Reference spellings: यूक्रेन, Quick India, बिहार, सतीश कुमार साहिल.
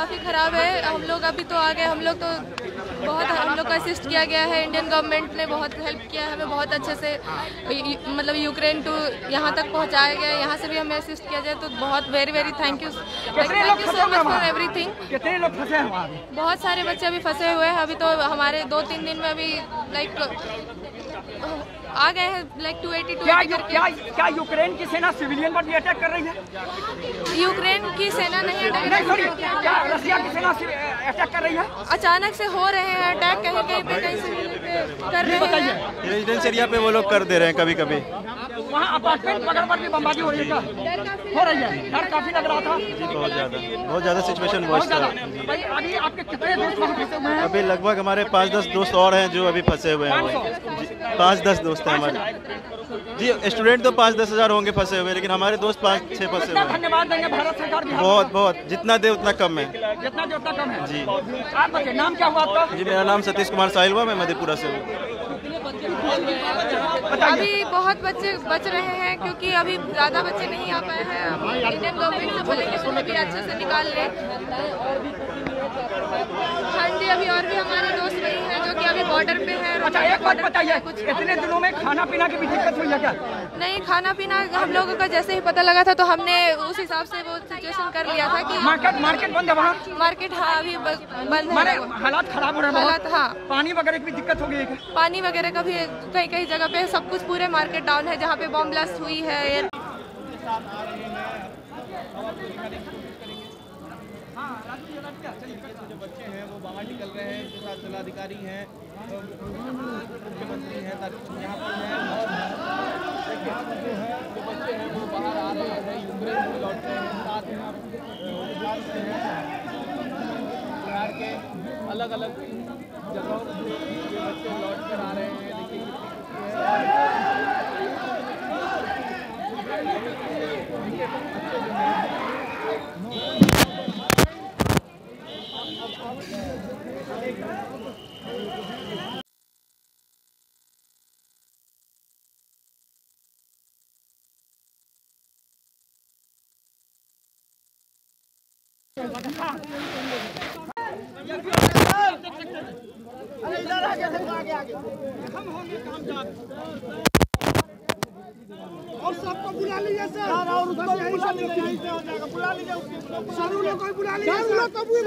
काफ़ी ख़राब है। हम लोग अभी तो आ गए, हम लोग का असिस्ट किया गया है, इंडियन गवर्नमेंट ने बहुत हेल्प किया है हमें, बहुत अच्छे से मतलब यूक्रेन टू यहाँ तक पहुँचाया गया है, यहाँ से भी हमें असिस्ट किया जाए तो बहुत very thank you, thank you so much for everything. बहुत सारे बच्चे अभी फंसे हुए हैं, अभी तो हमारे 2-3 दिन में अभी लाइक आ गए हैं लाइक 282। क्या यूक्रेन की सेना सिविलियन पर भी अटैक कर रही है? यूक्रेन की सेना नहीं अटैक, सॉरी, क्या रशिया की सेना अटैक कर रही है? अचानक से हो रहे हैं अटैक, कहीं कहीं पे कहीं सिविलियन पे कर रहे हैं, रेजिडेंस एरिया पे वो लोग कर दे रहे हैं कभी कभी। वहाँ अपार्टमेंट वगैरह पर भी बमबारी हो रही है, डर काफी लग रहा था, बहुत ज्यादा सिचुएशन वर्स्ट है। अभी लगभग हमारे 5-10 दोस्त और हैं जो अभी फंसे हुए हैं, 5-10 दोस्त हैं हमारे जी, स्टूडेंट तो 5-10 हज़ार होंगे फंसे हुए, लेकिन हमारे दोस्त 5-6 फंसे हुए। धन्यवाद देंगे भारत सरकार, बहुत जितना दे उतना कम है, जी। आपका नाम क्या हुआ आपका? जी मेरा नाम सतीश कुमार साहिल हुआ, मैं मधेपुरा से हूँ। अभी बहुत बच्चे बच रहे हैं क्योंकि अभी ज़्यादा बच्चे नहीं आ पाए हैं, इंडियन गवर्नमेंट से बोलेंगे तो भी अच्छे से निकाल लें। हाँ जी, अभी और भी हमारे दोस्त नहीं हैं जो कि अभी बॉर्डर पे हैं। अच्छा एक बात बताइए, कुछ इतने दिनों में खाना पीना की भी दिक्कत हुई है क्या? नहीं, खाना पीना हम लोगों का जैसे ही पता लगा था तो हमने उस हिसाब से वो सिचुएशन कर लिया था कि मार्केट बंद है वहाँ, मार्केट हाँ अभी बंद है, हालात खराब हो रहे हैं हालात। हाँ, पानी वगैरह की भी दिक्कत हो गई है, पानी वगैरह का भी कई जगह पे सब कुछ पूरे मार्केट डाउन है जहाँ पे बॉम्ब ब्लास्ट हुई है। जो बच्चे हैं वो बाहर निकल रहे हैं, जिसके साथ जिलाधिकारी हैं, मुख्यमंत्री हैं, यहाँ पर हैं, जो बच्चे हैं वो बाहर आ रहे हैं, यूक्रेन में लौट रहे हैं, साथ में बिहार से हैं, बिहार के अलग अलग जगहों से बच्चे लौट कर आ रहे हैं। हम होंगे कामयाब और सबको बुला लीजिए सर, और उसको बुला लीजिए, बुला लीजिए सर, लोग को बुला लीजिए।